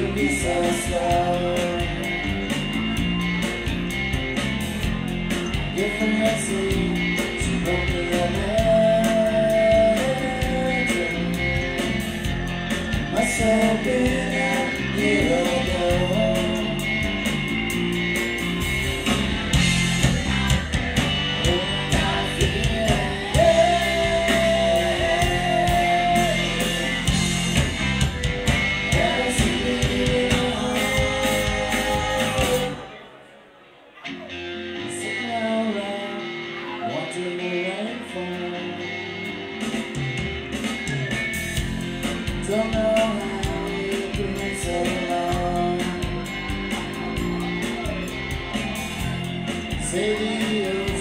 to be so slow. If I had seen, she broke me a legend. My soul being a hero though. Don't know how you've been so long. Say to you